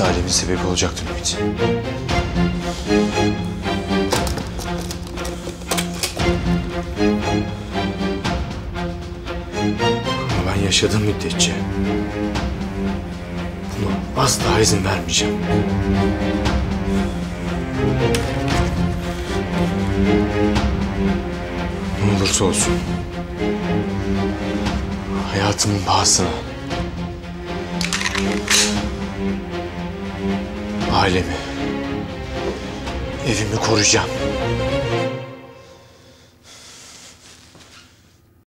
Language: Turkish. neyse alemin sebebi olacaktı Müfit. Ama ben yaşadığım müddetçe buna asla izin vermeyeceğim. Ne olursa olsun hayatımın pahasına ailemi, evimi koruyacağım.